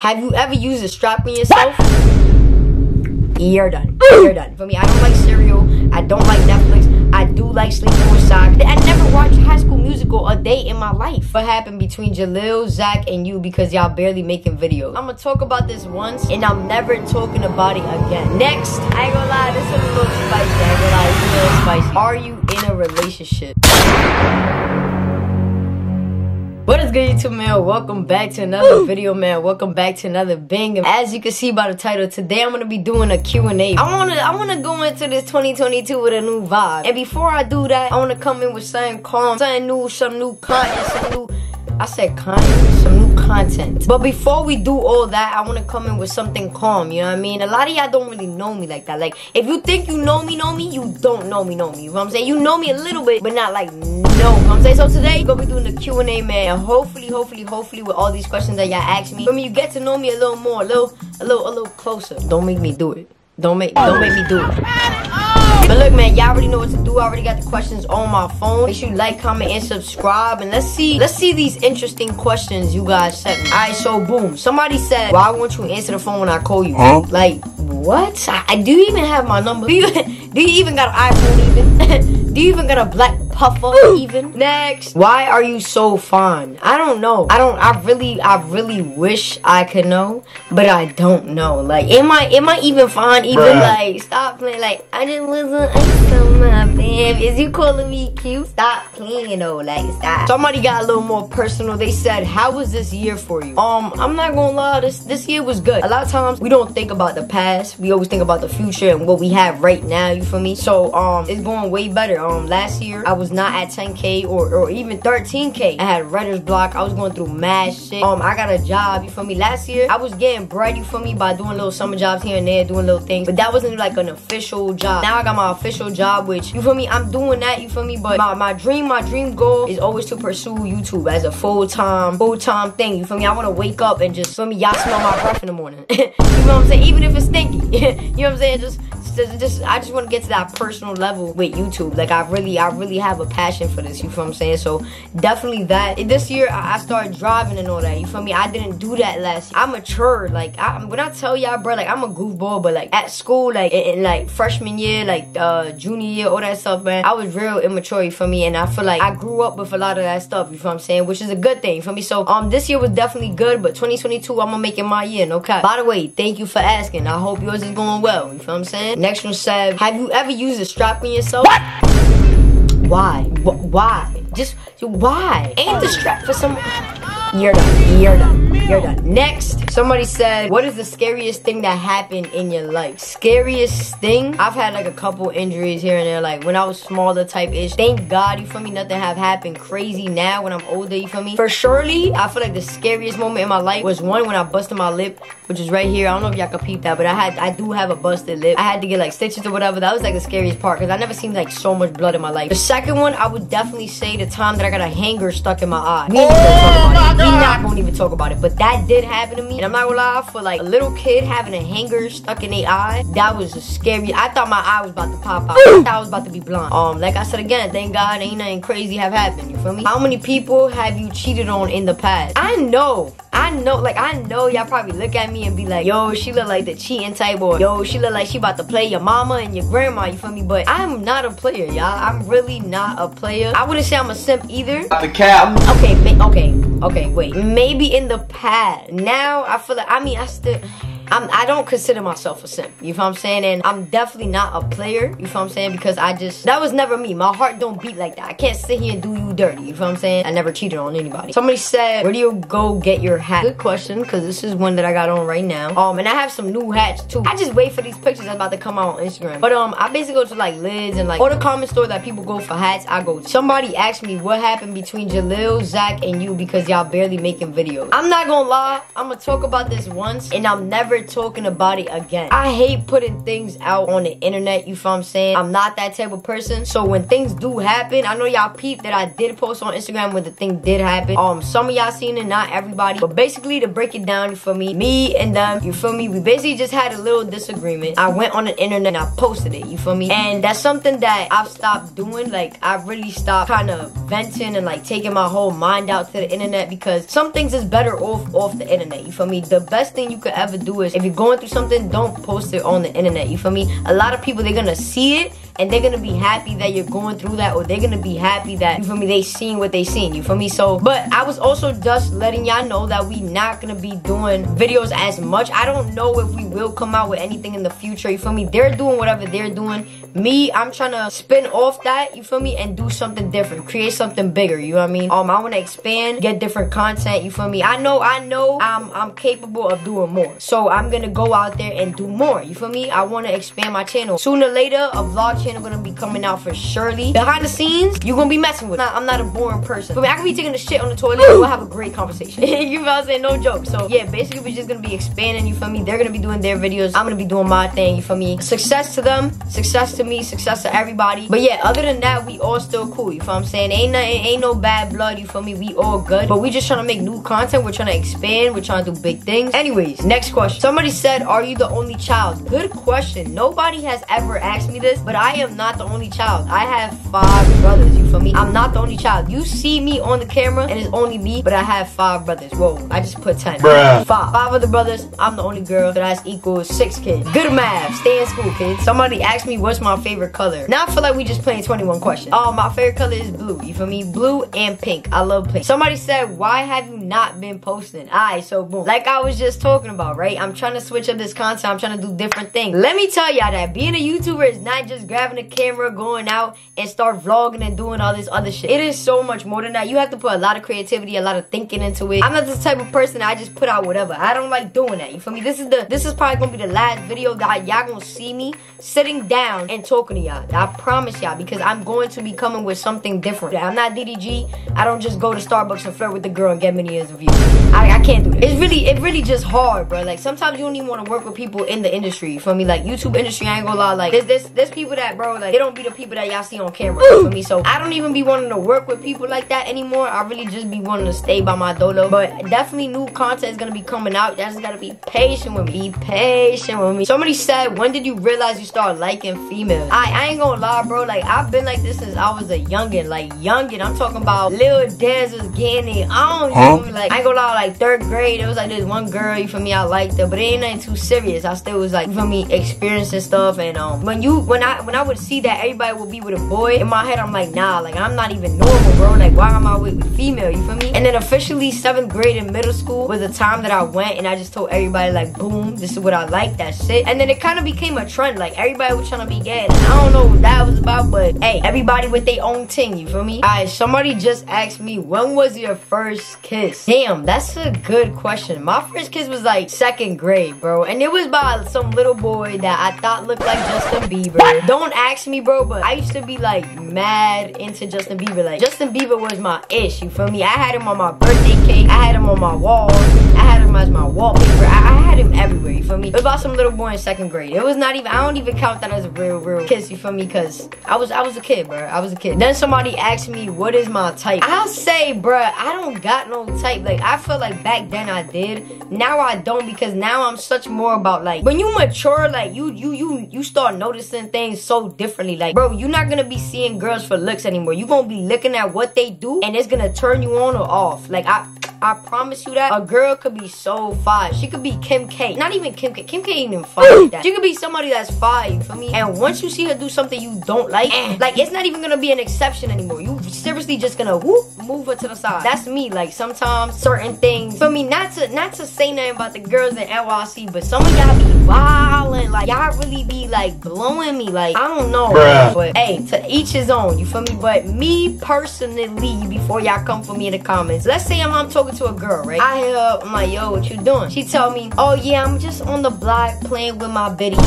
Have you ever used a strap on yourself? You're done. You're done. For me, I don't like cereal. I don't like Netflix. I do like sleeping with socks. I never watched High School Musical a day in my life. What happened between Jalil, Zach, and you because y'all barely making videos? I'm gonna talk about this once, and I'm never talking about it again. Next, I ain't gonna lie, this is a little spicy. I ain't gonna lie, this is a little spicy. Are you in a relationship? What is good, YouTube, man? Welcome back to another video, man. Welcome back to another bang. As you can see by the title, today I'm going to be doing a Q&A. I want to go into this 2022 with a new vibe. And before I do that, I want to come in with something calm, something new, some new content, some new content. But before we do all that, I want to come in with something calm, you know what I mean? A lot of y'all don't really know me like that. Like, if you think you know me, you don't know me, you know what I'm saying? You know me a little bit, but not like no, you know what I'm saying? So today, we're gonna be doing the Q&A, man, and hopefully, with all these questions that y'all ask me, I mean, you get to know me a little more, a little closer. Don't make me do it. Don't make me do it. But look, man, y'all already know what to do. I already got the questions on my phone. Make sure you like, comment, and subscribe. And let's see these interesting questions you guys sent me. All right, so boom. Somebody said, why won't you answer the phone when I call you? Huh? Like, what? I do you even have my number? Do you even got an iPhone even? Do you even got a black puffer even? Next. Why are you so fine? I don't know. I really wish I could know, but I don't know. Like, am I even fine even? Bruh. Like, stop playing. Like, I didn't listen. Is you calling me cute? Stop playing though, like stop. Somebody got a little more personal. They said, how was this year for you? I'm not gonna lie, this year was good. A lot of times we don't think about the past. We always think about the future and what we have right now, you feel me? So it's going way better. Last year I was not at 10K or even 13K. I had writer's block, I was going through mad shit. I got a job, you feel me? Last year I was getting bread, you feel me, by doing little summer jobs here and there, doing little things. But that wasn't like an official job. Now I got my official job, which, you feel me, I'm doing that, you feel me, but my dream goal is always to pursue YouTube as a full-time thing, you feel me? I want to wake up and just, feel me, y'all smell my breath in the morning. You know what I'm saying? Even if it's stinky. You know what I'm saying? I just want to get to that personal level with YouTube. Like, I really have a passion for this, you feel what I'm saying? So definitely that. This year I started driving and all that, you feel me? I didn't do that last year. I matured. Like, when I tell y'all, bro, like, I'm a goofball, but like at school, like in like freshman year, like junior year, all that stuff, man, I was real immature, you feel me? And I feel like I grew up with a lot of that stuff, you feel what I'm saying? Which is a good thing, you feel me? So this year was definitely good, but 2022, I'm gonna make it my year, no cap. By the way, thank you for asking. I hope yours is going well, you feel what I'm saying? Next one said, have you ever used a strap on yourself? What? Why? Why? Just why? Ain't the strap for some... You're done. You're done. You're done. Next, somebody said, what is the scariest thing that happened in your life? Scariest thing? I've had like a couple injuries here and there, like when I was smaller type-ish. Thank God, you feel me, nothing have happened crazy now when I'm older, you feel me? For surely, I feel like the scariest moment in my life was one when I busted my lip, which is right here. I don't know if y'all can peep that, but I do have a busted lip. I had to get like stitches or whatever. That was like the scariest part because I never seen like so much blood in my life. The second one, I would definitely say the time that I got a hanger stuck in my eye. We're not gonna even talk about it, but that did happen to me. And I'm not gonna lie, for like a little kid having a hanger stuck in their eye, that was scary. I thought my eye was about to pop out. I thought I was about to be blind. Like I said again, thank God ain't nothing crazy have happened, you feel me? How many people have you cheated on in the past? I know y'all probably look at me and be like, yo, she look like the cheating type, or yo, she look like she about to play your mama and your grandma, you feel me? But I'm not a player, y'all. I'm really not a player. I wouldn't say I'm a simp either. The cap. Okay, wait, maybe in the past. Now I feel like, I mean, I don't consider myself a simp, you feel what I'm saying? And I'm definitely not a player, you feel what I'm saying? Because that was never me. My heart don't beat like that. I can't sit here and do you dirty, you feel what I'm saying? I never cheated on anybody. Somebody said, where do you go get your hat? Good question, because this is one that I got on right now. And I have some new hats too. I just wait for these pictures that's about to come out on Instagram. But I basically go to like Lids and like all the common store that people go for hats, I go to. Somebody asked me what happened between Jalil, Zach, and you because y'all barely making videos. I'm not gonna lie, I'm gonna talk about this once, and I'm never never talking about it again. I hate putting things out on the internet, you feel what I'm saying? I'm not that type of person. So when things do happen, I know y'all peeped that I did post on Instagram when the thing did happen. Some of y'all seen it, not everybody. But basically, to break it down for me and them, you feel me? We basically just had a little disagreement. I went on the internet and I posted it, you feel me? And that's something that I've stopped doing. Like, I really stopped kind of venting and like taking my whole mind out to the internet, because some things is better off the internet, you feel me? The best thing you could ever do is if you're going through something, don't post it on the internet, you feel me? A lot of people, they're gonna see it and they're gonna be happy that you're going through that, or they're gonna be happy that, you feel me, they seen what they seen, you feel me? So, but I was also just letting y'all know that we not gonna be doing videos as much. I don't know if we will come out with anything in the future, you feel me? They're doing whatever they're doing. Me, I'm trying to spin off that, you feel me, and do something different, create something bigger, you know what I mean? I wanna expand, get different content, you feel me? I know I'm capable of doing more, so I'm gonna go out there and do more, you feel me? I wanna expand my channel. Sooner or later, a vlog channel gonna be coming out for surely. Behind the scenes, you're gonna be messing with it. I'm not a boring person. But I can be taking a shit on the toilet and we'll have a great conversation. You know what I'm saying? No joke. So yeah, basically we're just gonna be expanding, you feel me? They're gonna be doing their videos, I'm gonna be doing my thing, you feel me? Success to them, success to me, success to everybody. But yeah, other than that, we all still cool, you feel what I'm saying? Ain't no bad blood, you feel me? We all good. But we just trying to make new content, we're trying to expand, we're trying to do big things. Anyways, next question. Somebody said, are you the only child? Good question. Nobody has ever asked me this, but I am not the only child. I have 5 brothers, you feel me? I'm not the only child. You see me on the camera and it's only me, but I have 5 brothers. Whoa, I just put 10. Bruh. 5 other brothers. I'm the only girl, so that's equals 6 kids. Good math. Stay in school, kids. Somebody asked me what's my favorite color. Now I feel like we just playing 21 questions. Oh, my favorite color is blue, you feel me? Blue and pink. I love pink. Somebody said, why have you not been posting? Alright, so boom. Like I was just talking about, right? I'm trying to switch up this content. I'm trying to do different things. Let me tell y'all that being a YouTuber is not just grabbing a camera, going out, and start vlogging and doing all this other shit. It is so much more than that. You have to put a lot of creativity, a lot of thinking into it. I'm not this type of person that I just put out whatever. I don't like doing that, you feel me? This is probably gonna be the last video that y'all gonna see me sitting down and talking to y'all. I promise y'all, because I'm going to be coming with something different. I'm not DDG. I don't just go to Starbucks and flirt with the girl and get millions of views. I can't do that. It's really just hard, bro. Like sometimes you don't even want to work with people in the industry, you feel me? Like YouTube industry, I ain't gonna lie. Like there's people that, bro, like they don't be the people that y'all see on camera, you feel me? So I don't even be wanting to work with people like that anymore. I really just be wanting to stay by my dolo. But definitely new content is gonna be coming out. Y'all just gotta be patient with me. Be patient with me. Somebody said, when did you realize you started liking females? I ain't gonna lie, bro. Like I've been like this since I was a youngin'. Like youngin', I'm talking about little dancers getting it. I don't know, like I ain't gonna lie, like 3rd grade, it was like this one girl, you feel me, I liked her, but it ain't nothing too serious. I still was like, you feel me, experiencing stuff. And when I would see that everybody would be with a boy, in my head I'm like, nah, like I'm not even normal, bro. Like why am I with female, you feel me? And then officially 7th grade in middle school was the time that I went and I just told everybody like, boom, this is what I like, that shit. And then it kind of became a trend, like everybody was trying to be gay. I don't know what that was about, but hey, everybody with their own thing, you feel me? Alright, somebody just asked me, when was your first kiss? Damn, that's a good question. My first kiss was like 2nd grade, bro, and it was by some little boy that I thought looked like Justin Bieber. Don't ask me, bro, but I used to be like mad into Justin Bieber. Like Justin Bieber was my ish, you feel me? I had him on my birthday cake, I had him on my walls, I had him as my wallpaper, I had him everywhere, you feel me? It was about some little boy in 2nd grade. It was not even, I don't even count that as a real kiss, you feel me? Cause I was a kid, bro. I was a kid. Then somebody asked me, what is my type? I'll say, bro, I don't got no type. Like I feel like back then I did, now I don't, because now I'm such more about like, when you mature, like you start noticing things so differently. Like bro, you're not gonna be seeing girls for looks anymore. You're gonna be looking at what they do and it's gonna turn you on or off. Like I promise you that a girl could be so fire. She could be Kim K. Not even Kim K. Kim K ain't even fire like that. She could be somebody that's fire, you feel me? And once you see her do something you don't like it's not even gonna be an exception anymore. You seriously just gonna whoop, move her to the side. That's me. Like sometimes certain things, for me, not to say nothing about the girls in NYC, but some of y'all be wildin'. Like y'all really be like blowing me. Like I don't know, bruh. But hey, to each his own, you feel me? But me personally, before y'all come for me in the comments, let's say I'm talking to a girl, right? I hit up, I'm like, yo, what you doing? She tell me, oh yeah, I'm just on the block playing with my biddies.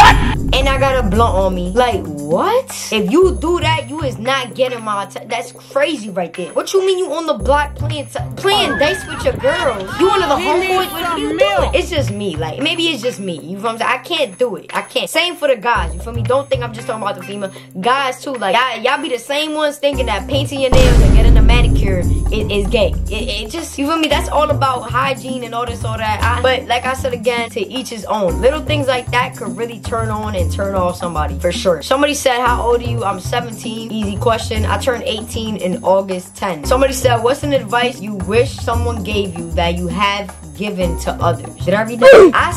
What? And I got a blunt on me. Like, what? If you do that, you is not getting my attention. That's crazy right there. What you mean you on the block playing dice with your girls? You one of the homeboys? What are you doing? It's just me. Like, maybe it's just me. You know what I'm saying? I can't do it. I can't. Same for the guys. You feel me? Don't think I'm just talking about the female. Guys, too. Like, y'all be the same ones thinking that painting your nails and getting a manicure is gay. It just, you feel me? That's all about hygiene and all this, all that. But like I said again, to each his own. Little things like that could really turn on and turn off somebody, for sure. Somebody said, how old are you? I'm 17. Easy question. I turned 18 in August 10. Somebody said, what's an advice you wish someone gave you that you have given to others? Did I read that? I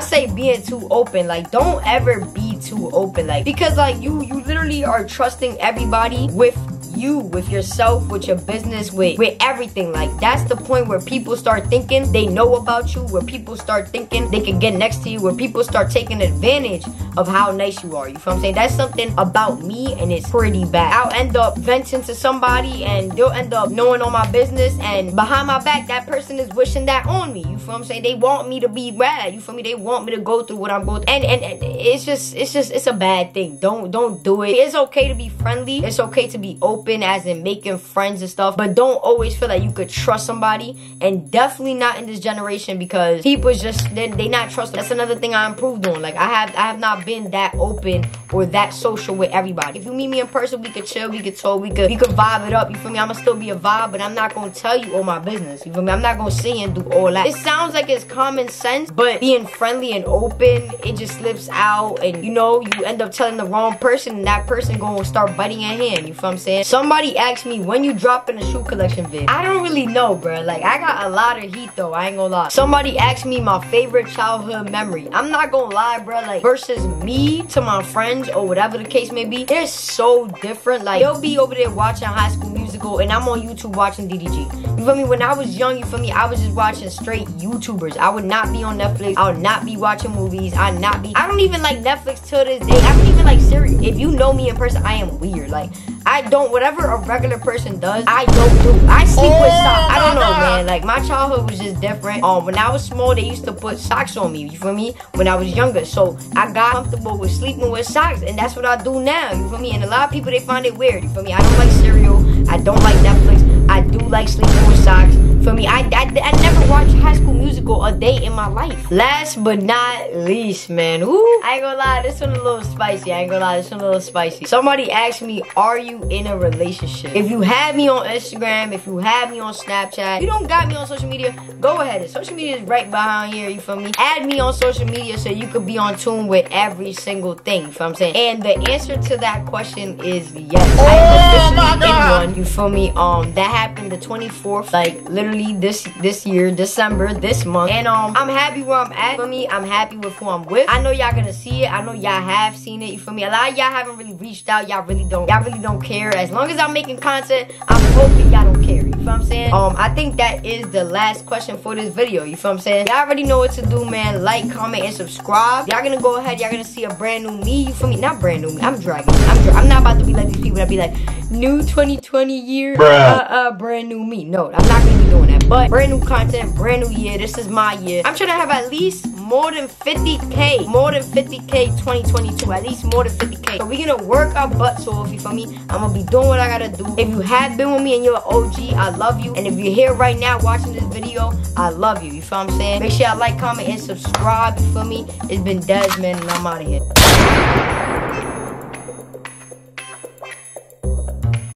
say being too open. Like, don't ever be too open. Like, because like you literally are trusting everybody with you, with yourself, with your business, with everything. Like, that's the point where people start thinking they know about you, where people start thinking they can get next to you, where people start taking advantage of how nice you are. You feel what I'm saying? That's something about me, and it's pretty bad. I'll end up venting to somebody, and they'll end up knowing all my business, and behind my back, that person is wishing that on me. You feel what I'm saying? They want me to be bad. You feel me? They want me to go through what I'm going through, and it's a bad thing. Don't do it. It's okay to be friendly. It's okay to be open, as in making friends and stuff, but don't always feel like you could trust somebody, and definitely not in this generation, because people just they not trust. That's another thing I improved on. Like, I have not been that open or that social with everybody. If you meet me in person, we could chill, we could talk, we could vibe it up. You feel me? I'ma still be a vibe, but I'm not gonna tell you all my business. You feel me? I'm not gonna say and do all that. It sounds like it's common sense, but being friendly and open, it just slips out, and you know, you end up telling the wrong person, and that person gonna start biting your hand. You feel what I'm saying? Somebody asked me, when you dropping a shoe collection vid? I don't really know, bro. Like, I got a lot of heat, though. I ain't gonna lie. Somebody asked me my favorite childhood memory. I'm not gonna lie, bro. Like, versus me to my friends or whatever the case may be, they're so different. Like, they'll be over there watching High School Musical, and I'm on YouTube watching DDG. You feel me? When I was young, you feel me, I was just watching straight YouTubers. I would not be on Netflix. I would not be watching movies. I don't even like Netflix till this day. I don't even like cereal. If you know me in person, I am weird. Like, I don't, whatever a regular person does, I don't do. I sleep with socks. I don't know, man. Like, my childhood was just different. When I was small, they used to put socks on me, you feel me? When I was younger. So I got comfortable with sleeping with socks, and that's what I do now, you feel me? And a lot of people, they find it weird, you feel me? I don't like cereal. I don't like Netflix. I do like sleeping with socks. For me, I never watched High School Musical a day in my life. Last but not least, man. Ooh, I ain't gonna lie, this one a little spicy. Somebody asked me, are you in a relationship? If you have me on Instagram, if you have me on Snapchat, you don't got me on social media, go ahead. Social media is right behind here, you feel me? Add me on social media so you could be on tune with every single thing, you feel what I'm saying? And the answer to that question is yes. I officially in one, you feel me? That happened the 24th, like, literally this year, December, this month. And I'm happy where I'm at. For me, I'm happy with who I'm with. I know y'all gonna see it. I know y'all have seen it. You feel me? A lot of y'all haven't really reached out. Y'all really don't care. As long as I'm making content, I'm hoping y'all don't care. You feel what I'm saying? I think that is the last question for this video. You feel what I'm saying? Y'all already know what to do, man. Like, comment, and subscribe. Y'all gonna go ahead. Y'all gonna see a brand new me. You feel me? Not brand new me. I'm dragging. I'm not about to be like these people that be like, new 2020 year, brand new me. No, I'm not gonna be doing that, but brand new content, brand new year. This is my year. I'm trying to have at least more than 50k, 2022, at least more than 50k. So we're gonna work our butts off, you feel me? I'm gonna be doing what I gotta do. If you have been with me and you're an OG, I love you. And if you're here right now watching this video, I love you, you feel what I'm saying? Make sure y'all like, comment, and subscribe, you feel me? It's been Desmond, and I'm out of here.